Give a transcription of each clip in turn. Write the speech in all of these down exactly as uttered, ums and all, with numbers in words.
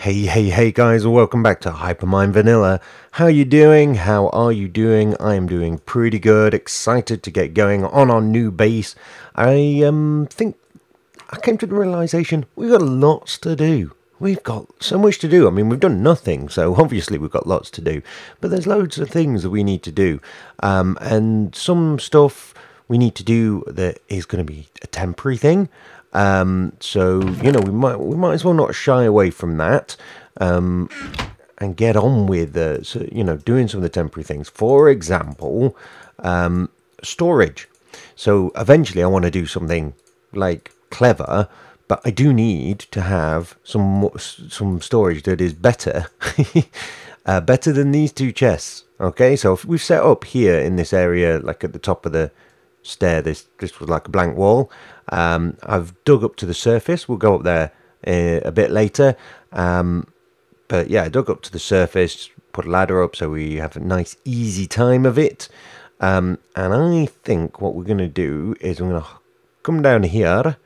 Hey, hey, hey guys, welcome back to Hypermine Vanilla. How you doing? How are you doing? I am doing pretty good. Excited to get going on our new base. I um, think I came to the realization we've got lots to do. We've got so much to do. I mean, we've done nothing, so obviously we've got lots to do. But there's loads of things that we need to do. Um, and some stuff we need to do that is going to be a temporary thing. Um, so, you know, we might we might as well not shy away from that. Um, and get on with, uh, so, you know, doing some of the temporary things. For example, um, storage. So eventually I want to do something, like, clever. But I do need to have some some storage that is better, uh, better than these two chests. Okay, so if we've set up here in this area, like at the top of the stair. This this was like a blank wall. Um, I've dug up to the surface. We'll go up there uh, a bit later. Um, but yeah, I dug up to the surface, put a ladder up so we have a nice easy time of it. Um, and I think what we're going to do is I'm going to come down here.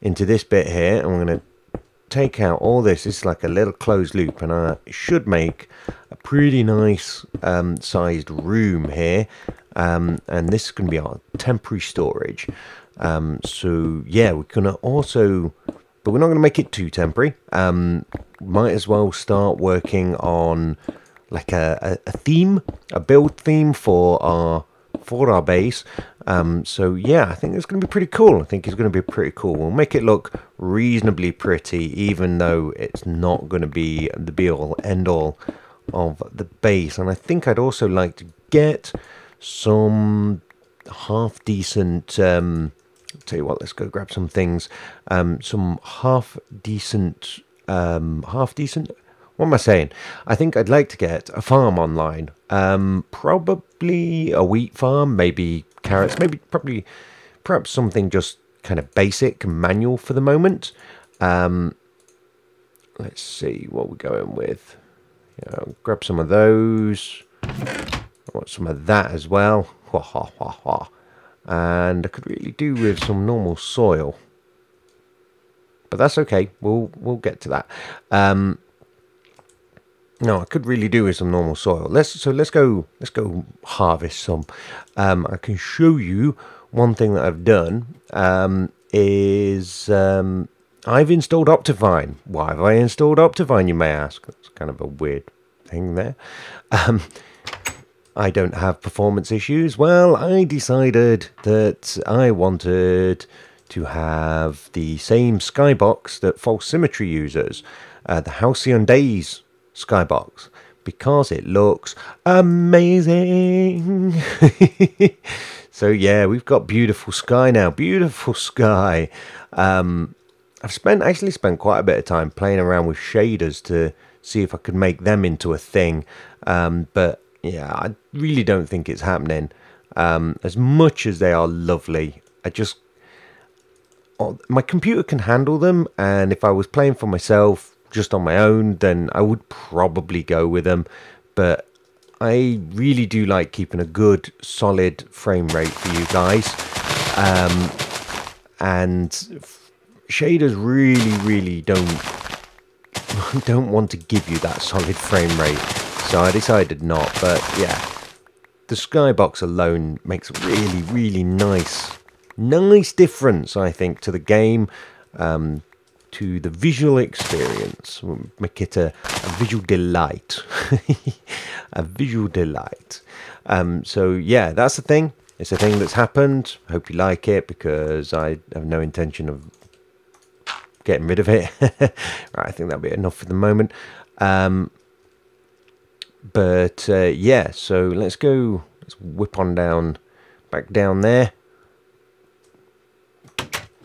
Into this bit here, and we're going to take out all this. It's like a little closed loop, and I should make a pretty nice um, sized room here. Um, and this is going to be our temporary storage. Um, so yeah, we're going to also, but we're not going to make it too temporary. Um, might as well start working on like a, a theme, a build theme for our for our base. Um, so yeah, I think it's going to be pretty cool. I think it's going to be pretty cool. We'll make it look reasonably pretty, even though it's not going to be the be-all, end-all of the base. And I think I'd also like to get some half-decent... Um, I'll tell you what, let's go grab some things. Um, some half-decent... Um, half-decent... What am I saying? I think I'd like to get a farm online. Um, probably a wheat farm, maybe carrots, maybe probably perhaps something just kind of basic and manual for the moment. Um, let's see what we're going with. Yeah, I'll grab some of those. I want some of that as well. Ha ha ha ha. And I could really do with some normal soil, but that's okay. We'll we'll get to that. Um, No, I could really do with some normal soil. Let's so let's go let's go harvest some. Um, I can show you one thing that I've done um, is um, I've installed Optifine. Why have I installed Optifine, you may ask? That's kind of a weird thing there. Um, I don't have performance issues. Well, I decided that I wanted to have the same skybox that false symmetry uses, uh, the Halcyon Days skybox, because it looks amazing. So yeah, we've got beautiful sky now, beautiful sky. um I've spent actually spent quite a bit of time playing around with shaders to see if I could make them into a thing, um but yeah, I really don't think it's happening. Um as much as they are lovely, I just oh, my computer can handle them, and if I was playing for myself just on my own, then I would probably go with them. But I really do like keeping a good solid frame rate for you guys, um, and shaders really really don't don't want to give you that solid frame rate, so I decided not. But yeah, the skybox alone makes a really really nice nice difference, I think, to the game, um, to the visual experience. We'll make it a, a visual delight. A visual delight. Um, so yeah, that's the thing. It's a thing that's happened. Hope you like it, because I have no intention of getting rid of it. Right, I think that'll be enough for the moment. Um, but uh, yeah, so let's go. Let's whip on down, back down there.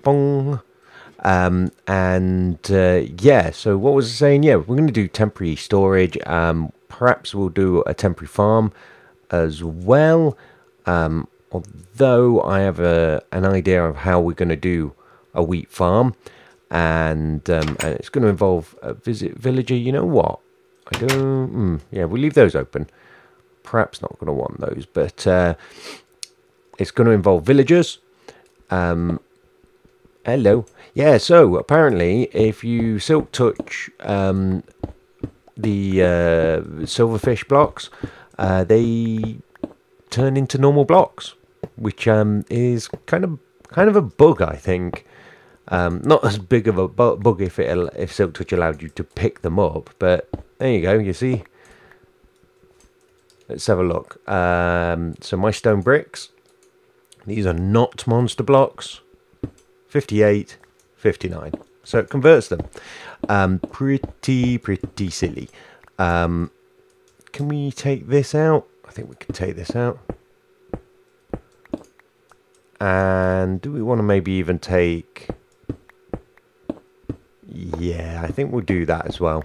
Bong. Um, and uh, yeah, so what was I saying? Yeah, we're going to do temporary storage. Um, perhaps we'll do a temporary farm as well. Um, although I have a, an idea of how we're going to do a wheat farm, and, um, and it's going to involve a visit villager. You know what? I don't. Mm, yeah, we'll leave those open. Perhaps not going to want those, but uh, it's going to involve villagers. Um, Hello. Yeah, so apparently if you silk touch um, the uh, silverfish blocks, uh, they turn into normal blocks, which um, is kind of kind of a bug, I think. Um, not as big of a bu bug if it if silk touch allowed you to pick them up, but there you go. You see. Let's have a look. Um, so my stone bricks. These are not monster blocks. fifty-eight, fifty-nine. So it converts them. Um, pretty, pretty silly. Um, can we take this out? I think we can take this out. And do we want to maybe even take... Yeah, I think we'll do that as well.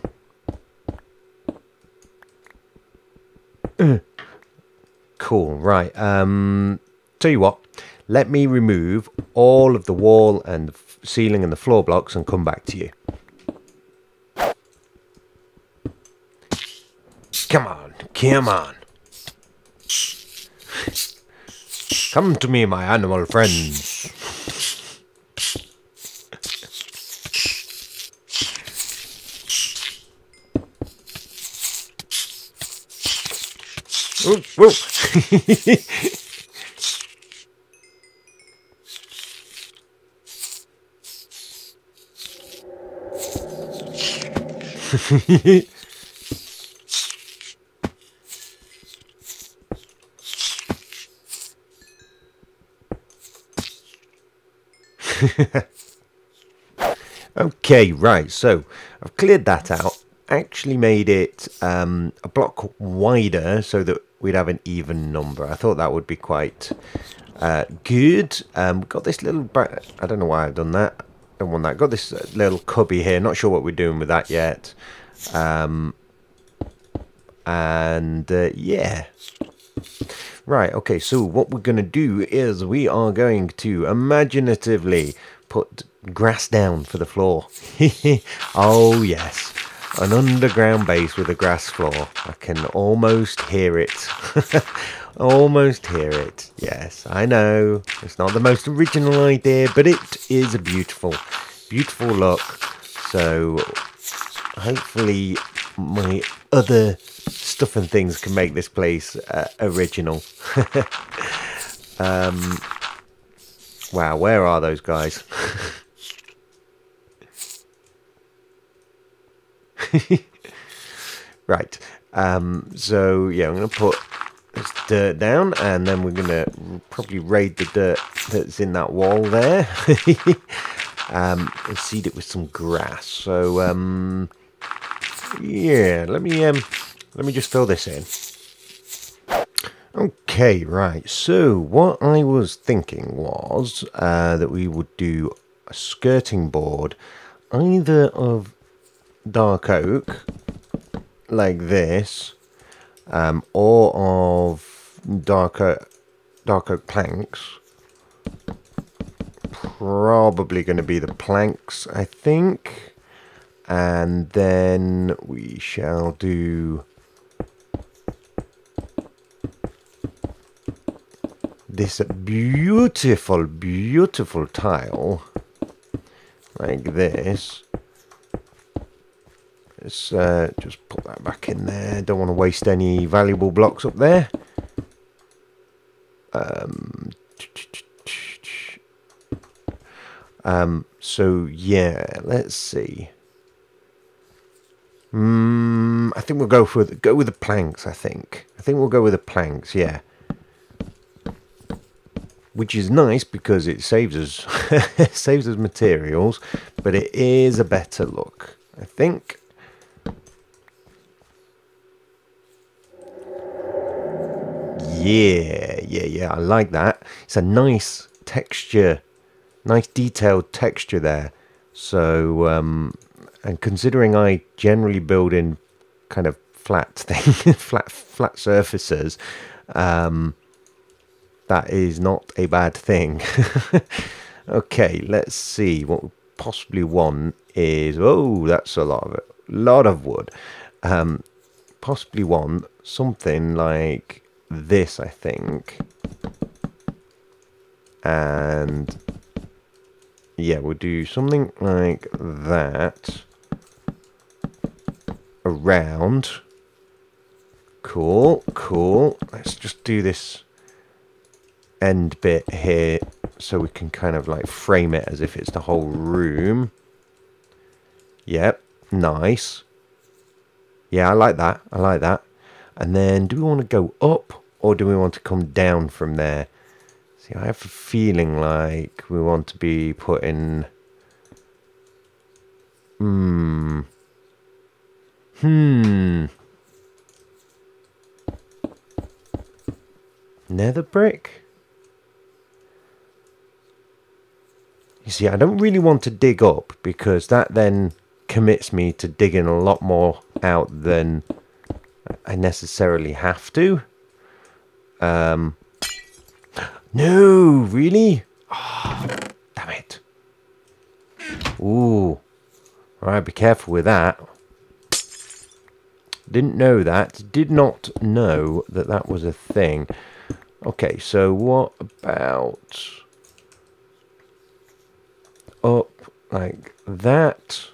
Cool, right. Um, tell you what. Let me remove all of the wall and the ceiling and the floor blocks and come back to you. Come on, come on. Come to me, my animal friends. Ooh, whoa. Okay, right, so I've cleared that out, actually made it um, a block wider so that we'd have an even number. I thought that would be quite uh, good. Um, got this little back, I don't know why I've done that. Don't want that. Got this little cubby here. Not sure what we're doing with that yet. Um, and uh, yeah. Right. Okay. So what we're going to do is we are going to imaginatively put grass down for the floor. Oh, yes. An underground base with a grass floor. I can almost hear it. Almost hear it. Yes, I know. It's not the most original idea, but it is a beautiful, beautiful look. So hopefully my other stuff and things can make this place uh, original. um, wow, where are those guys? Right. Um, so yeah, I'm going to put this dirt down, and then we're going to probably raid the dirt that's in that wall there. um, and seed it with some grass. So um, yeah, let me um, let me just fill this in. Okay, right. So what I was thinking was uh, that we would do a skirting board, either of dark oak like this, um, or of dark oak, dark oak planks. Probably going to be the planks, I think, and then we shall do this beautiful, beautiful tile like this. Let's uh, just put that back in there. Don't want to waste any valuable blocks up there. Um, um, so, yeah, let's see. Mm, I think we'll go for the, go with the planks, I think. I think we'll go with the planks, yeah. Which is nice because it saves us, saves us materials, but it is a better look, I think. Yeah, yeah, yeah, I like that. It's a nice texture, nice detailed texture there. So, um, and considering I generally build in kind of flat thing, flat, flat surfaces, um, that is not a bad thing. Okay, let's see. What we possibly want is, oh, that's a lot of it, lot of wood. Um, possibly want something like this, I think, and yeah, we'll do something like that around. Cool, cool. Let's just do this end bit here so we can kind of like frame it as if it's the whole room. Yep, nice. Yeah, I like that. I like that. And then do we want to go up or do we want to come down from there? See, I have a feeling like we want to be putting... Hmm. Hmm. Nether brick? You see, I don't really want to dig up because that then commits me to digging a lot more out than I necessarily have to. Um, no, really? Oh, damn it. Ooh. Alright, be careful with that. Didn't know that. Did not know that that was a thing. Okay, so what about up like that?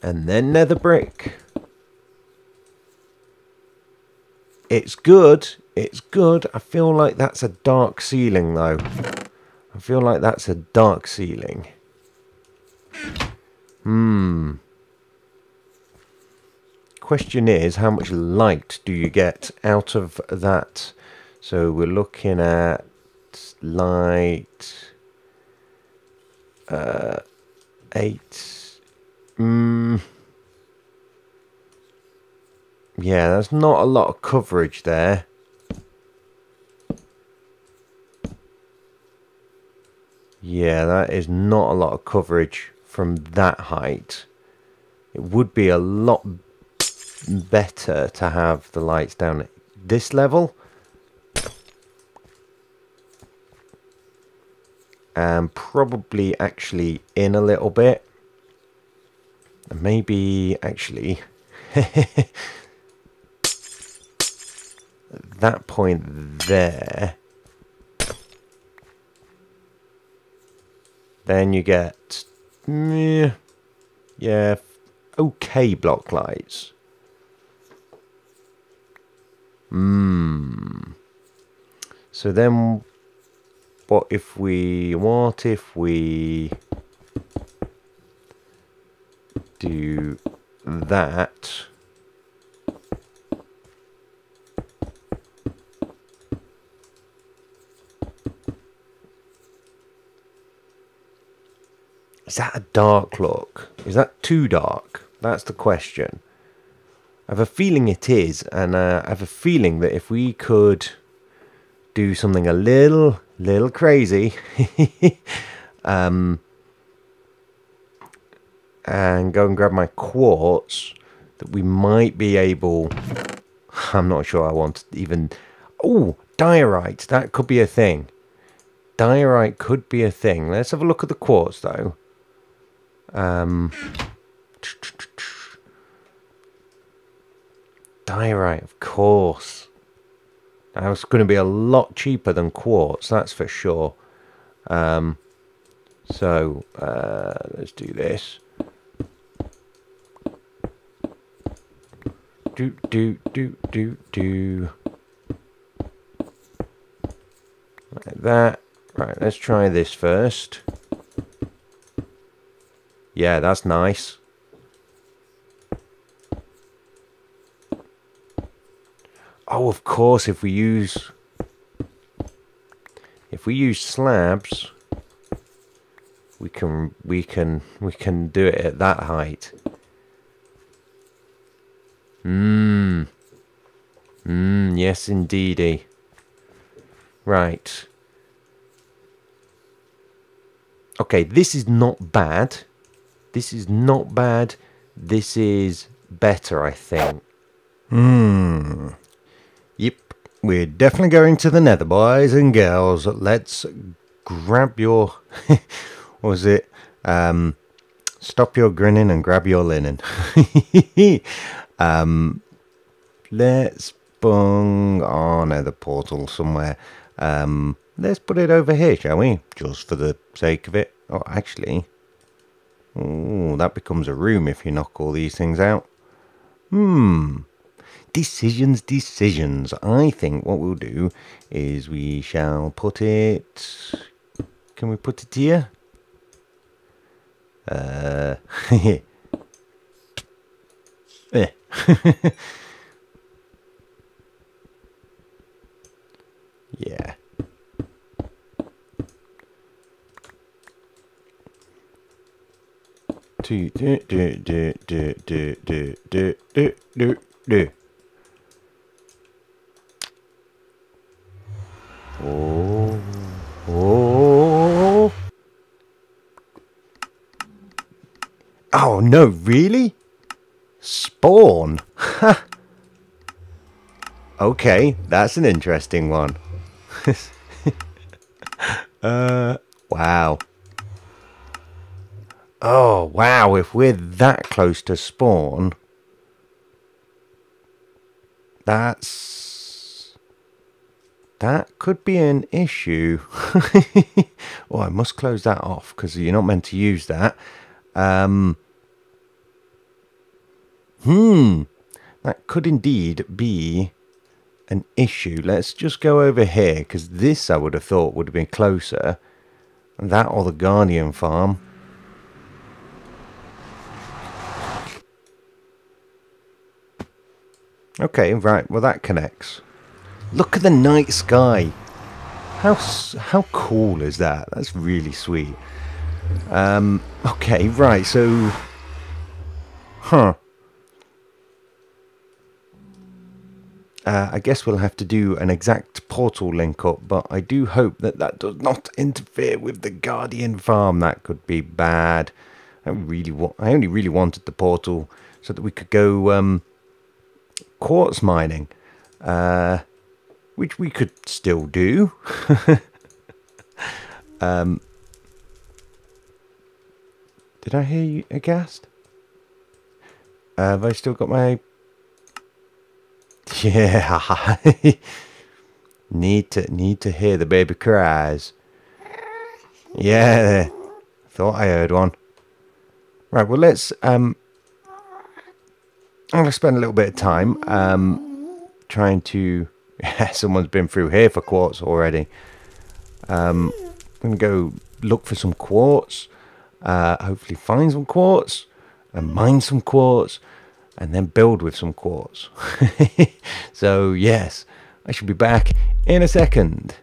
And then nether brick. It's good. It's good. I feel like that's a dark ceiling, though. I feel like that's a dark ceiling. Hmm. Question is, how much light do you get out of that? So we're looking at light... Uh, eight... Mm. Yeah, there's not a lot of coverage there. Yeah, that is not a lot of coverage from that height. It would be a lot better to have the lights down at this level. And probably actually in a little bit. And maybe actually... that point there, then you get mm, yeah, okay, block lights. Hmm. So then what if we what if we do that? Is that a dark look? Is that too dark? That's the question. I have a feeling it is, and uh, I have a feeling that if we could do something a little, little crazy, um, and go and grab my quartz, that we might be able... I'm not sure I want to even... Oh, diorite, that could be a thing. Diorite could be a thing. Let's have a look at the quartz, though. Um, diorite, of course. Now it's going to be a lot cheaper than quartz, that's for sure. Um, so uh, let's do this. Do do do do do. Like that. Right, let's try this first. Yeah, that's nice. Oh, of course, if we use... If we use slabs, we can we can we can do it at that height. Mmm. Mmm, yes indeedy. Right. Okay, this is not bad. This is not bad. This is better, I think. Hmm. Yep. We're definitely going to the nether, boys and girls. Let's grab your... what was it? Um, stop your grinning and grab your linen. um, let's bung on at the portal somewhere. Um... Let's put it over here, shall we? Just for the sake of it. Oh, actually, oh, that becomes a room if you knock all these things out. Hmm. Decisions, decisions. I think what we'll do is we shall put it... Can we put it here? Uh, eh. Yeah. Do do do do do do do do do do do. Oh, oh, oh no, really? Spawn. Ha. Okay, that's an interesting one. uh, wow. Oh, wow, if we're that close to spawn, that's... that could be an issue. Oh, I must close that off because you're not meant to use that. Um, hmm, that could indeed be an issue. Let's just go over here because this I would have thought would have been closer. That or the Guardian Farm. Okay, right, well that connects. Look at the night sky. How how cool is that? That's really sweet. Um, okay, right, so... Huh. Uh, I guess we'll have to do an exact portal link up, but I do hope that that does not interfere with the Guardian Farm. That could be bad. I really wa- I only really wanted the portal so that we could go... Um, quartz mining, uh, which we could still do. um, did I hear you aghast? Uh, have I still got my... Yeah. need to need to hear the baby cries. Yeah, thought I heard one. Right, well let's... Um, I'm going to spend a little bit of time um, trying to... Yeah, someone's been through here for quartz already. Um, I'm going to go look for some quartz. Uh, hopefully find some quartz. And mine some quartz. And then build with some quartz. So, yes. I should be back in a second.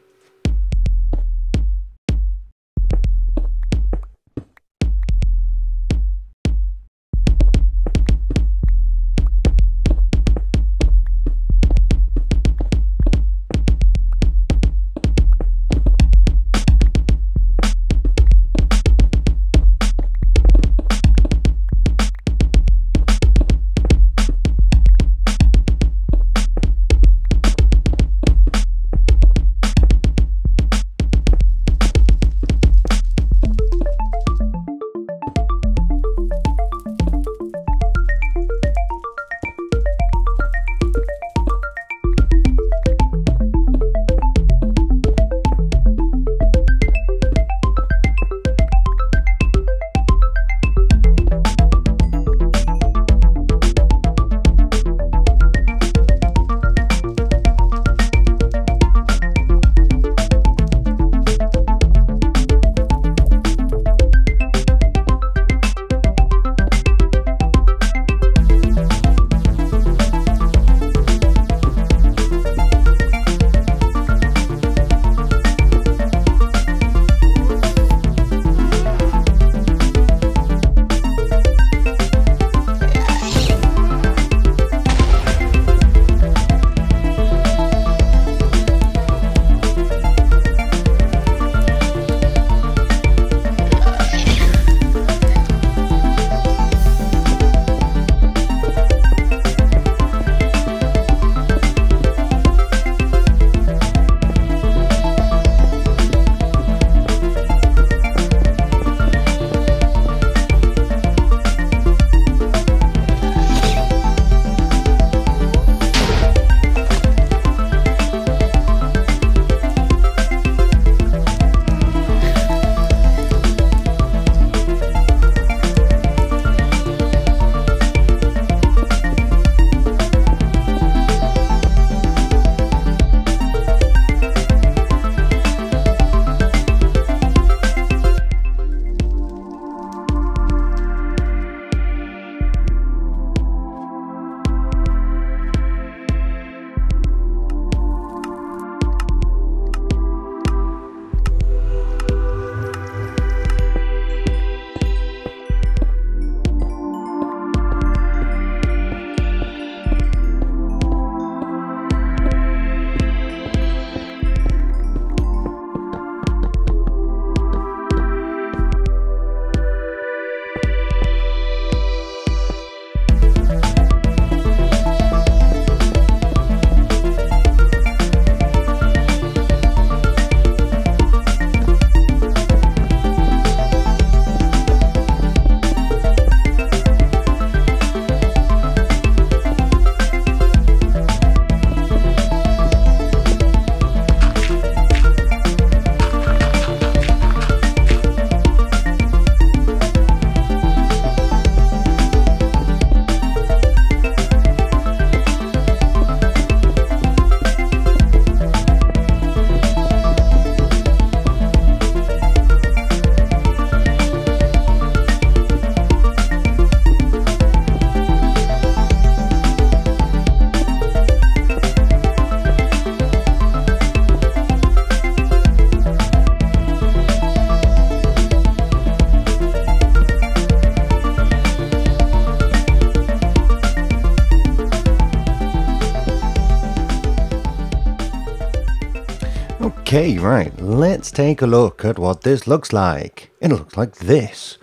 Okay, right, let's take a look at what this looks like. It looks like this,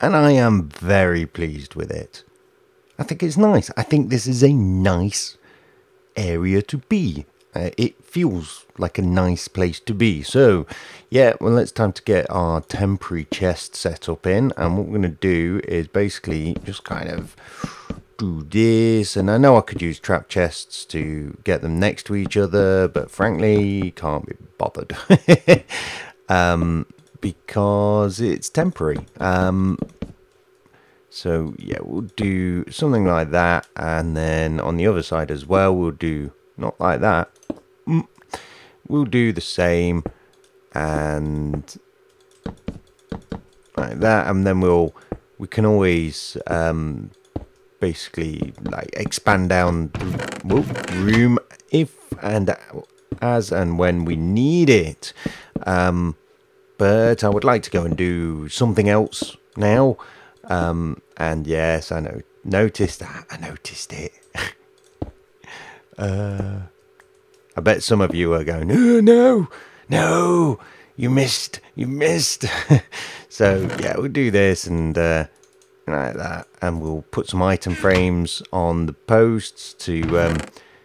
and I am very pleased with it. I think it's nice. I think this is a nice area to be. Uh, it feels like a nice place to be. So, yeah, well, it's time to get our temporary chest set up in. And what we're going to do is basically just kind of do this. And I know I could use trap chests to get them next to each other, but frankly, can't be bothered. um, because it's temporary. Um... So, yeah, we'll do something like that, and then on the other side as well, we'll do, not like that, we'll do the same, and like that, and then we'll, we can always um, basically, like, expand down the room if and as and when we need it. Um, but I would like to go and do something else now. Um, and yes, I know, noticed that, I noticed it. uh, I bet some of you are going, oh, no, no, you missed, you missed. So yeah, we'll do this and uh, like that, and we'll put some item frames on the posts to, um,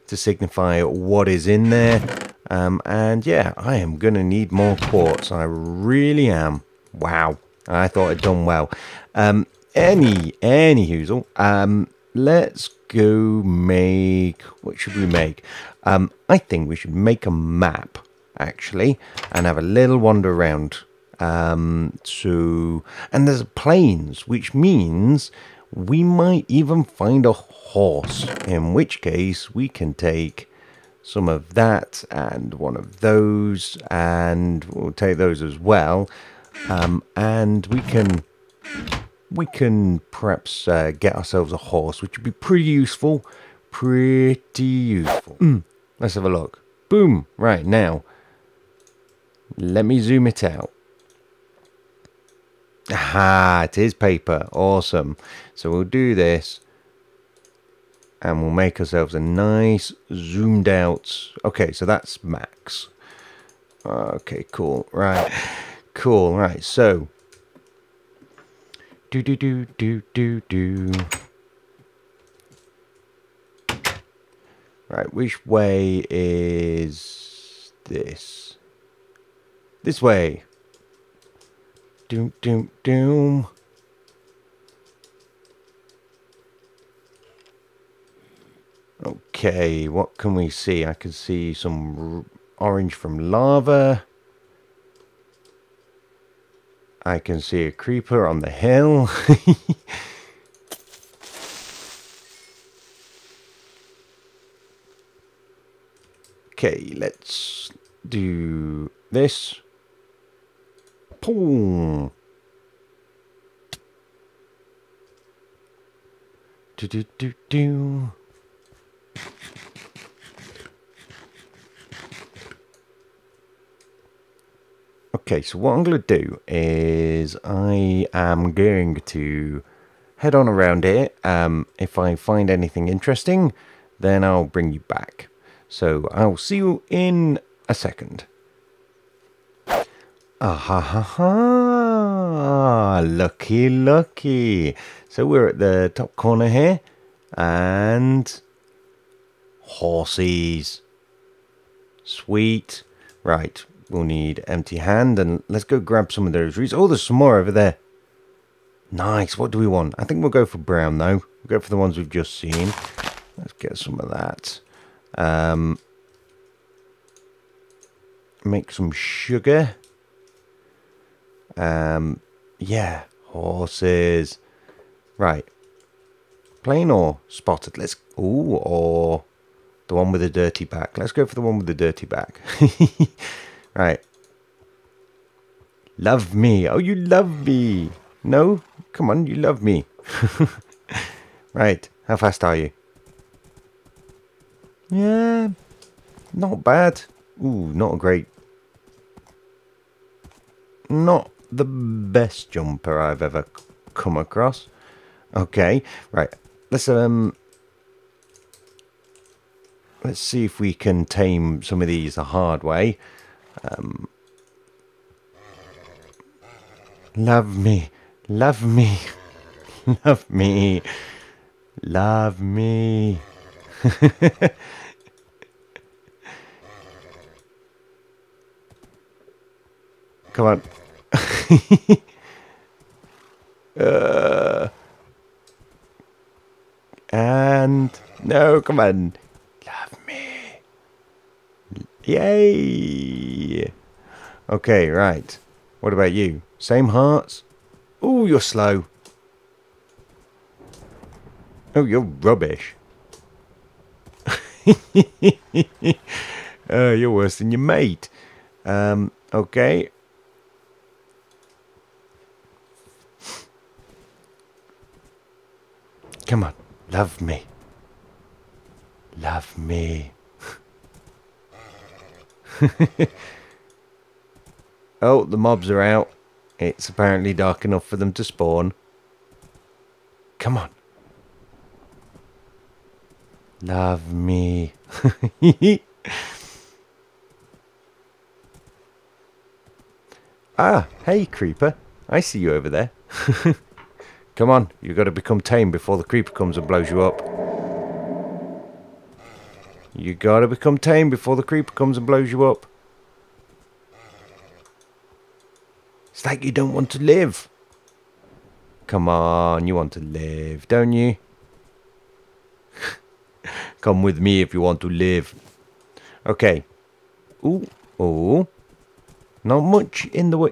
to signify what is in there. Um, and yeah, I am going to need more quartz, I really am. Wow. I thought I'd done well. Um, any, any hoozle. Um, let's go make, what should we make? Um, I think we should make a map, actually, and have a little wander around. Um, so, and there's plains, which means we might even find a horse, in which case we can take some of that and one of those, and we'll take those as well. Um, and we can we can perhaps uh, get ourselves a horse, which would be pretty useful, pretty useful. Mm. Let's have a look. Boom! Right now, let me zoom it out. Aha! It is paper. Awesome. So we'll do this, and we'll make ourselves a nice zoomed out. Okay, so that's max. Okay, cool. Right. Cool, right, so do do do do do do right, which way is this? This way. Doom doom doom. Okay, what can we see? I can see some orange from lava. I can see a creeper on the hill. Okay, let's do this. Boom. Do do do do. Okay, so what I'm going to do is I am going to head on around here. Um, if I find anything interesting, then I'll bring you back. So I'll see you in a second. Ah ha ha ha! Lucky, lucky. So we're at the top corner here, and horses. Sweet. Right. We'll need empty hand, and let's go grab some of those routes. Oh, there's some more over there. Nice. What do we want? I think we'll go for brown, though. We'll go for the ones we've just seen. Let's get some of that. Um, make some sugar. Um, yeah, horses. Right. Plain or spotted? Let's... Ooh, or the one with the dirty back. Let's go for the one with the dirty back. Right. Love me. Oh, you love me. No? Come on, you love me. Right. How fast are you? Yeah. Not bad. Ooh, not great. Not the best jumper I've ever come across. Okay. Right. Let's, um... let's see if we can tame some of these the hard way. Um, love me, love me, love me, love me. Come on. uh, and no, come on. Love me. Yay. Okay, right. What about you? Same hearts? Oh, you're slow. Oh, you're rubbish. uh, you're worse than your mate. Um, okay. Come on, love me. Love me. Oh, the mobs are out. It's apparently dark enough for them to spawn. Come on. Love me. Ah, hey, creeper. I see you over there. Come on, you've got to become tame before the creeper comes and blows you up. You got to become tame before the creeper comes and blows you up. It's like you don't want to live. Come on, you want to live, don't you? Come with me if you want to live. Okay. Ooh, ooh. Not much in the way...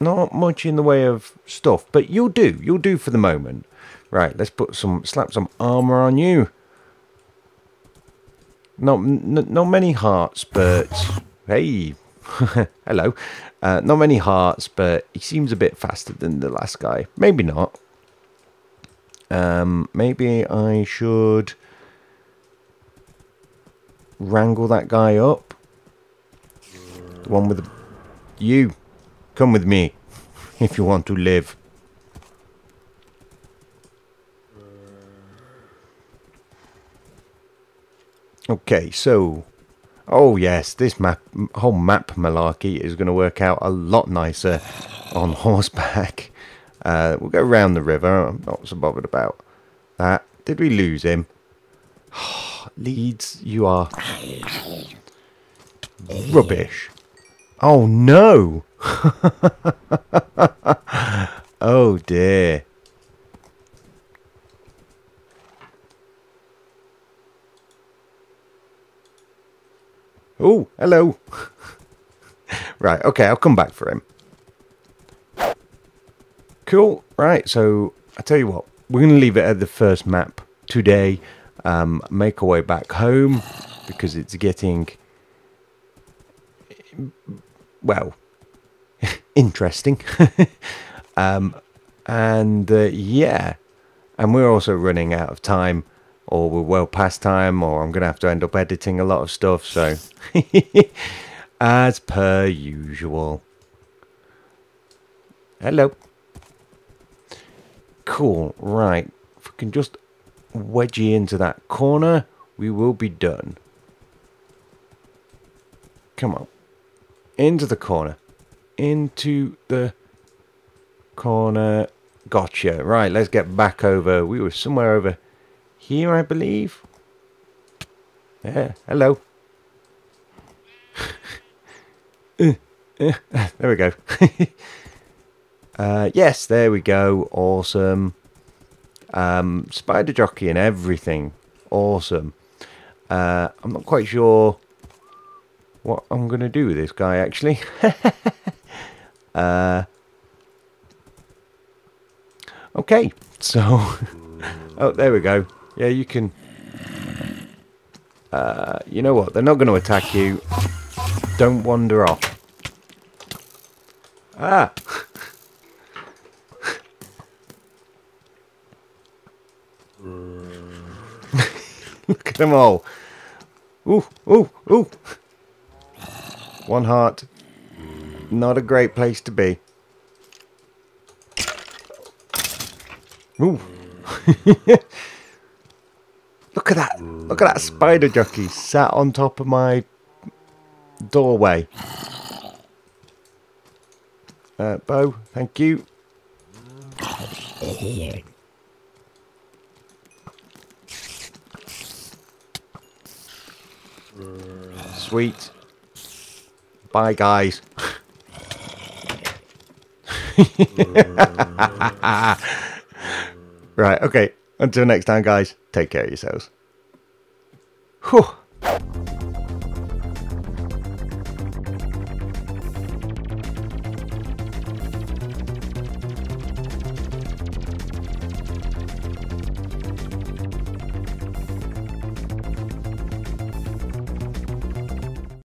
Not much in the way of stuff, but you'll do. You'll do for the moment. Right, let's put some, slap some armor on you. Not, n not many hearts, but hey, hello. Uh, not many hearts, but he seems a bit faster than the last guy. Maybe not. Um, maybe I should wrangle that guy up. The one with the, you. Come with me, if you want to live. Okay, so... Oh yes, this map, whole map malarkey is going to work out a lot nicer on horseback. Uh, we'll go round the river, I'm not so bothered about that. Did we lose him? Leeds, you are... rubbish. Oh no! Oh dear. Oh, hello. Right, okay, I'll come back for him. Cool, right, so I tell you what, we're going to leave it at the first map today. Um, make our way back home because it's getting... well... interesting. um, and uh, yeah, and we're also running out of time, or we're well past time, or I'm going to have to end up editing a lot of stuff, so as per usual. Hello. Cool, right, if we can just wedgie into that corner, we will be done. Come on, into the corner. Into the corner. Gotcha. Right, let's get back over. We were somewhere over here, I believe. Yeah, hello. uh, uh, there we go. uh, yes, there we go. Awesome. Um, spider jockey and everything. Awesome. Uh, I'm not quite sure what I'm going to do with this guy, actually. Uh, okay, so oh, there we go. Yeah, you can. Uh, you know what? They're not going to attack you. Don't wander off. Ah. Look at them all. Ooh, ooh, ooh. One heart. Not a great place to be. Ooh. Look Look at that. Look at that spider jockey sat on top of my doorway. Uh, Bo, thank you. Sweet. Bye, guys. Right, okay. Until next time, guys. Take care of yourselves. Whew.